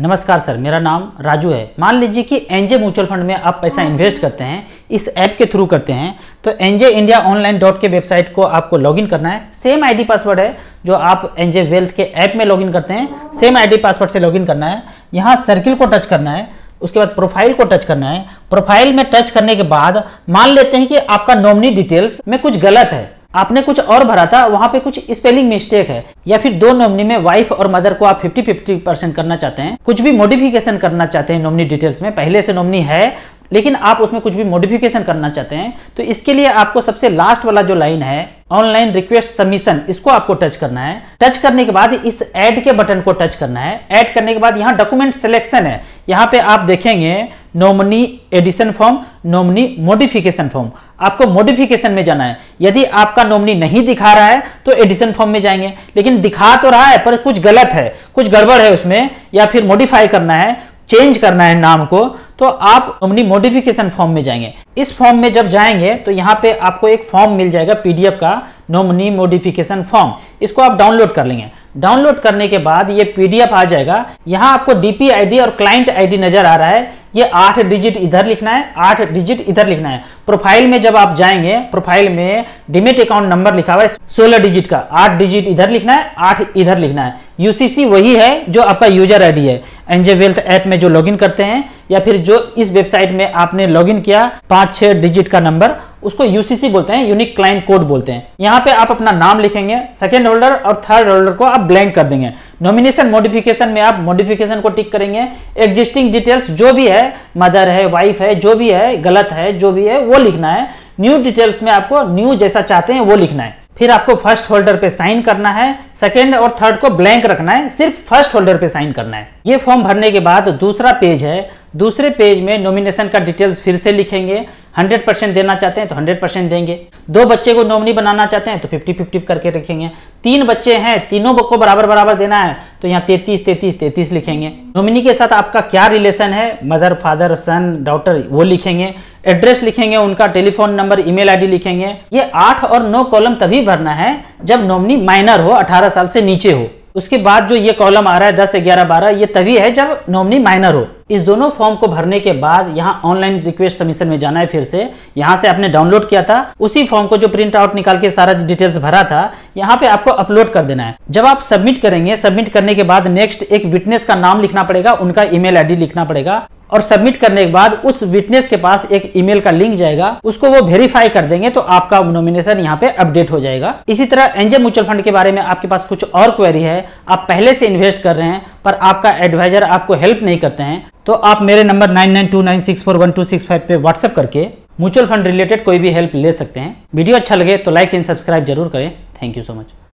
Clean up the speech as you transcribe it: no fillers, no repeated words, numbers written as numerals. नमस्कार सर, मेरा नाम राजू है। मान लीजिए कि एनजे म्यूचुअल फंड में आप पैसा इन्वेस्ट करते हैं, इस ऐप के थ्रू करते हैं, तो एनजे इंडिया ऑनलाइन .के वेबसाइट को आपको लॉगिन करना है। सेम आईडी पासवर्ड है जो आप एनजे वेल्थ के ऐप में लॉगिन करते हैं, सेम आईडी पासवर्ड से लॉगिन करना है। यहाँ सर्किल को टच करना है, उसके बाद प्रोफाइल को टच करना है। प्रोफाइल में टच करने के बाद मान लेते हैं कि आपका नॉमिनी डिटेल्स में कुछ गलत है, आपने कुछ और भरा था, वहाँ पे कुछ स्पेलिंग मिस्टेक है, या फिर दो नॉमिनी में वाइफ और मदर को आप 50-50% करना चाहते हैं, कुछ भी मॉडिफिकेशन करना चाहते हैं नॉमिनी डिटेल्स में, पहले से नॉमिनी है लेकिन आप उसमें कुछ भी मॉडिफिकेशन करना चाहते हैं, तो इसके लिए आपको सबसे लास्ट वाला जो लाइन है ऑनलाइन रिक्वेस्ट सबमिशन, इसको आपको टच करना है। टच करने के बाद इस ऐड के बटन को टच करना है। ऐड करने के बाद यहाँ डॉक्यूमेंट सिलेक्शन है, यहाँ पे आप देखेंगे nominee addition form, nominee modification form, आपको मॉडिफिकेशन में जाना है। यदि आपका नॉमिनी नहीं दिखा रहा है तो एडिशन फॉर्म में जाएंगे, लेकिन दिखा तो रहा है पर कुछ गलत है, कुछ गड़बड़ है उसमें, या फिर मॉडिफाई करना है, चेंज करना है नाम को, तो आप अपनी मॉडिफिकेशन फॉर्म में जाएंगे। इस फॉर्म में जब जाएंगे तो यहाँ पे आपको एक फॉर्म मिल जाएगा पीडीएफ का, नॉमिनी मॉडिफिकेशन फॉर्म, इसको आप डाउनलोड कर लेंगे। डाउनलोड करने के बाद ये पीडीएफ आ जाएगा। यहाँ आपको डीपी आईडी और क्लाइंट आईडी नजर आ रहा है, ये 8 डिजिट इधर लिखना है, 8 डिजिट इधर लिखना है। प्रोफाइल में जब आप जाएंगे, प्रोफाइल में डीमेट अकाउंट नंबर लिखा हुआ है 16 डिजिट का, 8 डिजिट इधर लिखना है, 8 इधर लिखना है। यूसीसी वही है जो आपका यूजर आईडी है एनजे वेल्थ ऐप में जो लॉगिन करते हैं, या फिर जो इस वेबसाइट में आपने लॉगिन किया 5-6 डिजिट का नंबर, उसको यूसीसी बोलते हैं, यूनिक क्लाइंट कोड बोलते हैं। यहाँ पे आप अपना नाम लिखेंगे, सेकेंड होल्डर और थर्ड होल्डर को आप ब्लैंक कर देंगे। नॉमिनेशन मॉडिफिकेशन में आप मॉडिफिकेशन को टिक करेंगे। एग्जिस्टिंग डिटेल्स जो भी है, मदर है, वाइफ है, जो भी है गलत है, जो भी है वो लिखना है। न्यू डिटेल्स में आपको न्यू जैसा चाहते हैं वो लिखना है। फिर आपको फर्स्ट होल्डर पे साइन करना है, सेकेंड और थर्ड को ब्लैंक रखना है, सिर्फ फर्स्ट होल्डर पे साइन करना है। ये फॉर्म भरने के बाद दूसरा पेज है, दूसरे पेज में नॉमिनेशन का डिटेल्स फिर से लिखेंगे। 100% देना चाहते हैं तो 100% देंगे। 2 बच्चे को नॉमिनी बनाना चाहते हैं तो 50-50 करके रखेंगे। 3 बच्चे हैं, तीनों को बराबर बराबर देना है तो यहाँ 33-33-33 लिखेंगे। नॉमिनी के साथ आपका क्या रिलेशन है, मदर, फादर, सन, डॉटर, वो लिखेंगे। एड्रेस लिखेंगे उनका, टेलीफोन नंबर, ईमेल आईडी लिखेंगे। ये 8 और 9 कॉलम तभी भरना है जब नॉमिनी माइनर हो, 18 साल से नीचे हो। उसके बाद जो ये कॉलम आ रहा है 10, 11, 12, ये तभी है जब नॉमिनी माइनर हो। इस दोनों फॉर्म को भरने के बाद यहाँ ऑनलाइन रिक्वेस्ट सबमिशन में जाना है। फिर से यहाँ से आपने डाउनलोड किया था उसी फॉर्म को जो प्रिंट आउट निकाल के सारा डिटेल्स भरा था, यहाँ पे आपको अपलोड कर देना है। जब आप सबमिट करेंगे, सबमिट करने के बाद नेक्स्ट एक विटनेस का नाम लिखना पड़ेगा, उनका ईमेल आईडी लिखना पड़ेगा, और सबमिट करने के बाद उस विटनेस के पास एक ईमेल का लिंक जाएगा, उसको वो वेरीफाई कर देंगे तो आपका नॉमिनेशन यहाँ पे अपडेट हो जाएगा। इसी तरह एनजे म्यूचुअल फंड के बारे में आपके पास कुछ और क्वेरी है, आप पहले से इन्वेस्ट कर रहे हैं पर आपका एडवाइजर आपको हेल्प नहीं करते हैं, तो आप मेरे नंबर 9929641265 पे व्हाट्सएप करके म्यूचुअल फंड रिलेटेड कोई भी हेल्प ले सकते हैं। वीडियो अच्छा लगे तो लाइक एंड सब्सक्राइब जरूर करें। Thank you so much.